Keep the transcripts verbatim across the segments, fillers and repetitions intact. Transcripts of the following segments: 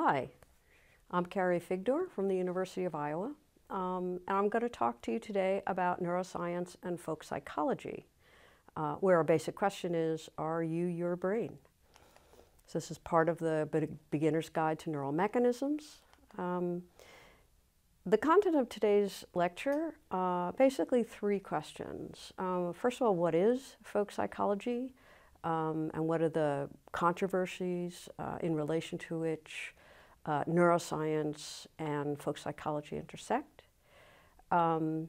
Hi, I'm Carrie Figdor from the University of Iowa, um, and I'm going to talk to you today about neuroscience and folk psychology, uh, where our basic question is, are you your brain? So this is part of the Be- Beginner's Guide to Neural Mechanisms. Um, the content of today's lecture, uh, basically three questions. Um, first of all, what is folk psychology? Um, and what are the controversies uh, in relation to which uh, neuroscience and folk psychology intersect? Um,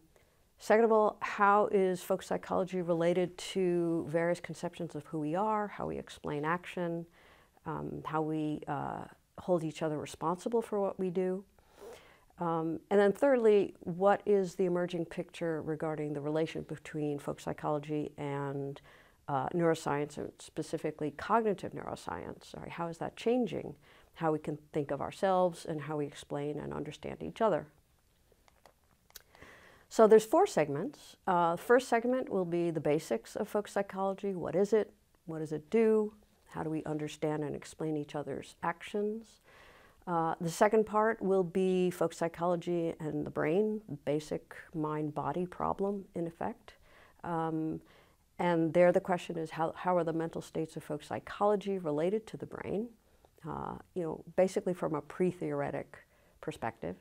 second of all, how is folk psychology related to various conceptions of who we are, how we explain action, um, how we uh, hold each other responsible for what we do? Um, and then thirdly, what is the emerging picture regarding the relation between folk psychology and Uh, neuroscience, and specifically cognitive neuroscience? Sorry, how is that changing how we can think of ourselves and how we explain and understand each other? So there's four segments. Uh, first segment will be the basics of folk psychology. What is it? What does it do? How do we understand and explain each other's actions? Uh, the second part will be folk psychology and the brain, basic mind-body problem in effect. Um, And there the question is, how, how are the mental states of folk psychology related to the brain? Uh, you know, basically from a pre-theoretic perspective.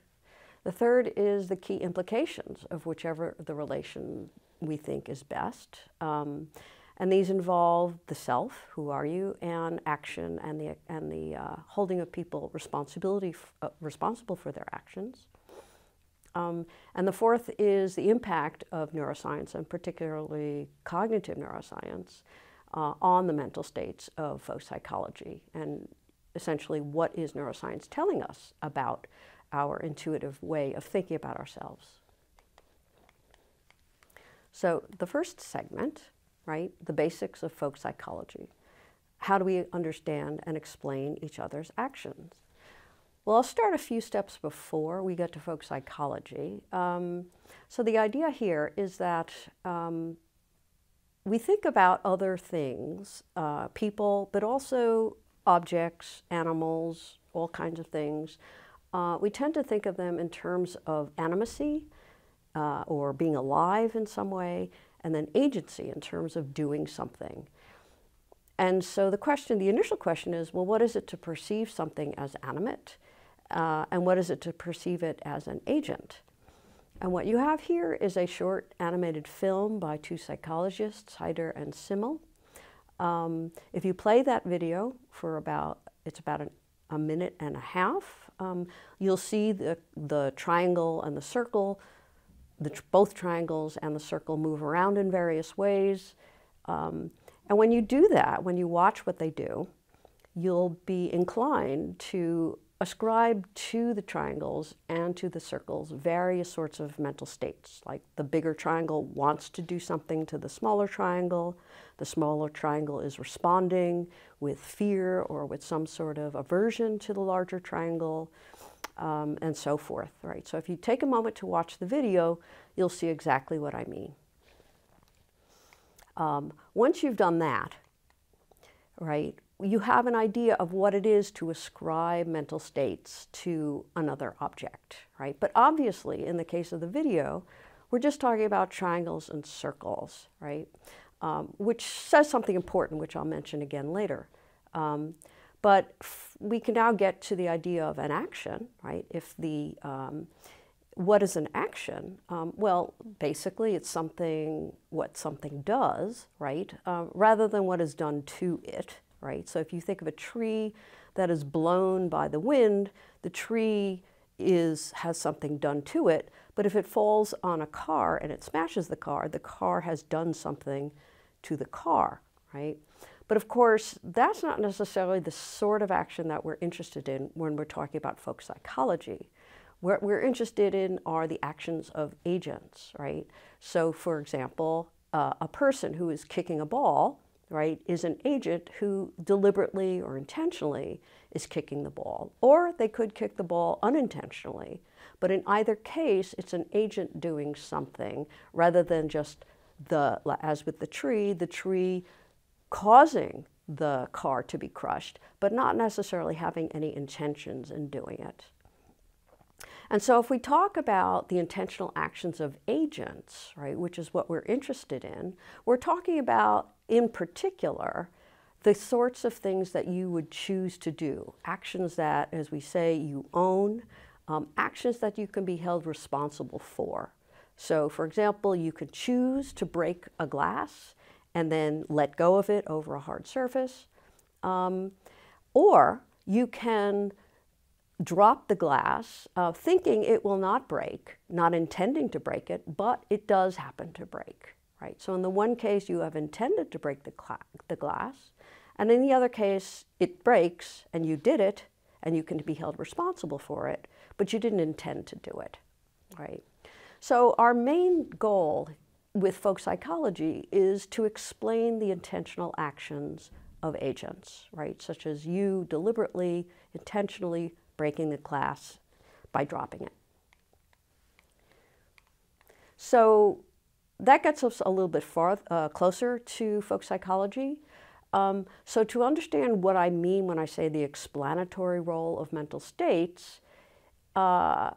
The third is the key implications of whichever the relation we think is best. Um, and these involve the self, who are you, and action and the, and the uh, holding of people responsibility f uh, responsible for their actions. Um, and the fourth is the impact of neuroscience, and particularly cognitive neuroscience, uh, on the mental states of folk psychology, and essentially what is neuroscience telling us about our intuitive way of thinking about ourselves. So the first segment, right, the basics of folk psychology. How do we understand and explain each other's actions? Well, I'll start a few steps before we get to folk psychology. Um, so the idea here is that um, we think about other things, uh, people, but also objects, animals, all kinds of things. Uh, we tend to think of them in terms of animacy, uh, or being alive in some way, and then agency in terms of doing something. And so the question, the initial question is, well, what is it to perceive something as animate? Uh, and what is it to perceive it as an agent? And what you have here is a short animated film by two psychologists, Heider and Simmel. Um, if you play that video for about, it's about an, a minute and a half, um, you'll see the, the triangle and the circle, the tr both triangles and the circle move around in various ways. Um, and when you do that, when you watch what they do, you'll be inclined to ascribe to the triangles and to the circles various sorts of mental states, like the bigger triangle wants to do something to the smaller triangle, the smaller triangle is responding with fear or with some sort of aversion to the larger triangle, um, and so forth, right? So if you take a moment to watch the video, you'll see exactly what I mean. Um, once you've done that, right, you have an idea of what it is to ascribe mental states to another object, right? But obviously, in the case of the video, we're just talking about triangles and circles, right? Um, which says something important, which I'll mention again later. Um, but f we can now get to the idea of an action, right? If the, um, what is an action? Um, well, basically, it's something, what something does, right? Uh, rather than what is done to it. Right? So if you think of a tree that is blown by the wind, the tree is, has something done to it, but if it falls on a car and it smashes the car, the car has done something to the car, right? But of course, that's not necessarily the sort of action that we're interested in when we're talking about folk psychology. What we're interested in are the actions of agents, right? So for example, uh, a person who is kicking a ball, right, is an agent who deliberately or intentionally is kicking the ball. Or they could kick the ball unintentionally, but in either case, it's an agent doing something rather than just the, as with the tree, the tree causing the car to be crushed, but not necessarily having any intentions in doing it. And so if we talk about the intentional actions of agents, right, which is what we're interested in, we're talking about, in particular, the sorts of things that you would choose to do, actions that, as we say, you own, um, actions that you can be held responsible for. So, for example, you could choose to break a glass and then let go of it over a hard surface, um, or you can drop the glass, uh, thinking it will not break, not intending to break it, but it does happen to break, right? So in the one case, you have intended to break the, the glass, and in the other case, it breaks, and you did it, and you can be held responsible for it, but you didn't intend to do it, right? So our main goal with folk psychology is to explain the intentional actions of agents, right? Such as you deliberately, intentionally breaking the glass by dropping it. So that gets us a little bit far, uh, closer to folk psychology. Um, so to understand what I mean when I say the explanatory role of mental states, uh,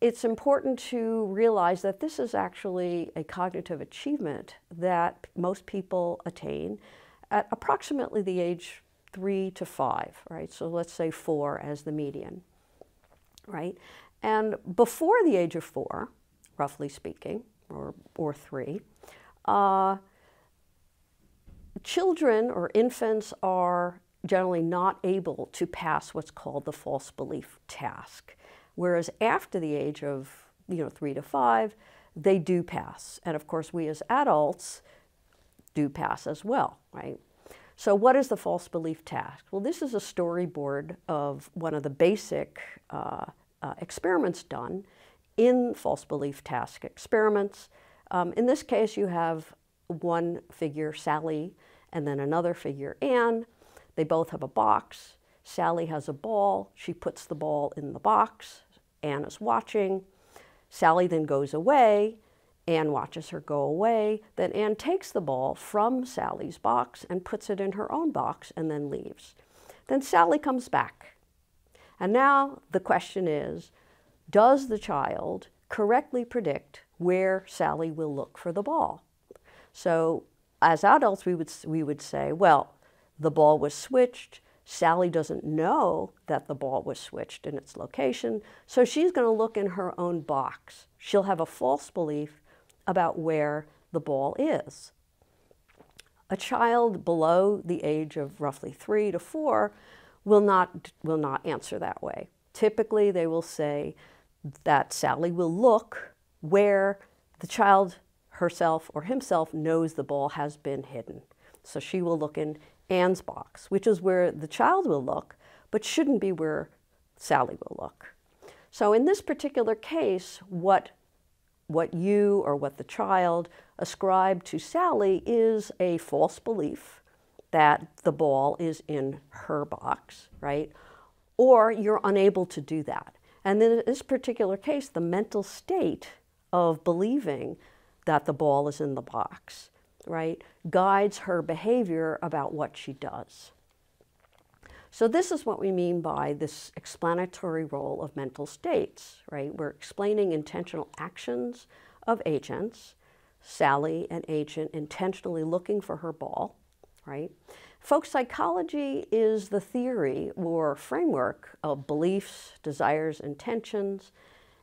it's important to realize that this is actually a cognitive achievement that most people attain at approximately the age three to five, right? So let's say four as the median, right? And before the age of four, roughly speaking, or, or three, uh, children or infants are generally not able to pass what's called the false belief task. Whereas after the age of, you know, three to five, they do pass. And of course, we as adults do pass as well, right? So what is the false belief task? Well, this is a storyboard of one of the basic uh, uh, experiments done in false belief task experiments. Um, in this case, you have one figure, Sally, and then another figure, Anne. They both have a box. Sally has a ball. She puts the ball in the box. Anne is watching. Sally then goes away. Anne watches her go away. Then Anne takes the ball from Sally's box and puts it in her own box and then leaves. Then Sally comes back. And now the question is, does the child correctly predict where Sally will look for the ball? So as adults, we would, we would say, well, the ball was switched. Sally doesn't know that the ball was switched in its location, so she's going to look in her own box. She'll have a false belief about where the ball is. A child below the age of roughly three to four will not, will not answer that way. Typically, they will say that Sally will look where the child herself or himself knows the ball has been hidden. So she will look in Anne's box, which is where the child will look, but shouldn't be where Sally will look. So in this particular case, what What you or what the child ascribed to Sally is a false belief that the ball is in her box, right? Or you're unable to do that. And in this particular case, the mental state of believing that the ball is in the box, right, guides her behavior about what she does. So this is what we mean by this explanatory role of mental states, right? We're explaining intentional actions of agents. Sally, an agent, intentionally looking for her ball, right? Folk psychology is the theory or framework of beliefs, desires, intentions,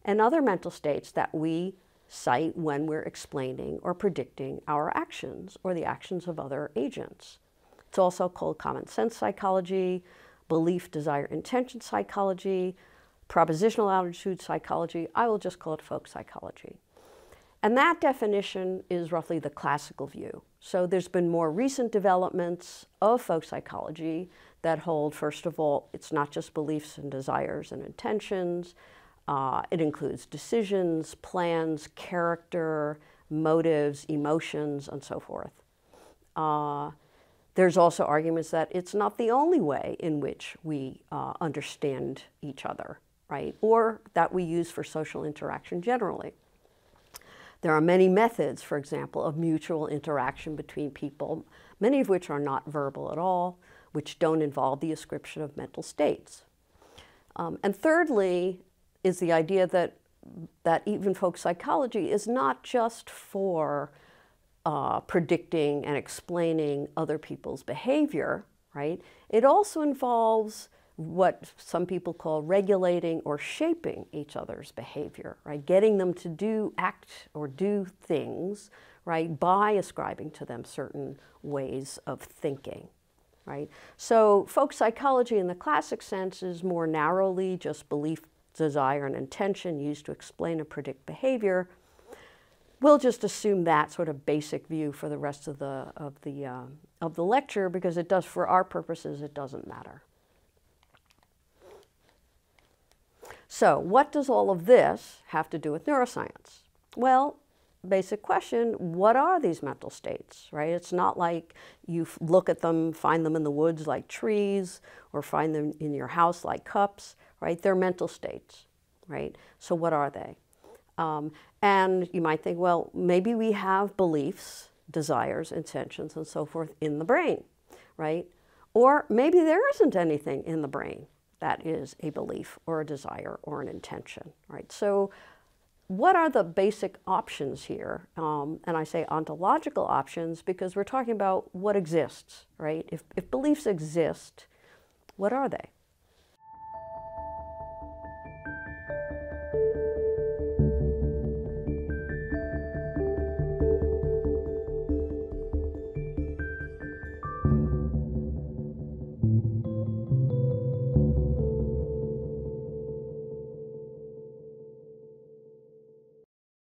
and other mental states that we cite when we're explaining or predicting our actions or the actions of other agents. It's also called common sense psychology, belief, desire, intention psychology, propositional attitude psychology. I will just call it folk psychology. And that definition is roughly the classical view. So there's been more recent developments of folk psychology that hold, first of all, it's not just beliefs and desires and intentions. Uh, it includes decisions, plans, character, motives, emotions, and so forth. Uh, There's also arguments that it's not the only way in which we uh, understand each other, right? Or that we use for social interaction generally. There are many methods, for example, of mutual interaction between people, many of which are not verbal at all, which don't involve the ascription of mental states. Um, and thirdly is the idea that, that even folk psychology is not just for uh, predicting and explaining other people's behavior, right? It also involves what some people call regulating or shaping each other's behavior, right? Getting them to do, act, or do things, right, by ascribing to them certain ways of thinking, right? So folk psychology in the classic sense is more narrowly just belief, desire, and intention used to explain and predict behavior. We'll just assume that sort of basic view for the rest of the, of the, um, of the lecture, because it does, for our purposes, it doesn't matter. So what does all of this have to do with neuroscience? Well, basic question, what are these mental states, right? It's not like you look at them, find them in the woods like trees, or find them in your house like cups, right? They're mental states, right? So what are they? Um, and you might think, well, maybe we have beliefs, desires, intentions, and so forth in the brain, right? Or maybe there isn't anything in the brain that is a belief or a desire or an intention, right? So what are the basic options here? Um, and I say ontological options because we're talking about what exists, right? If, if beliefs exist, what are they?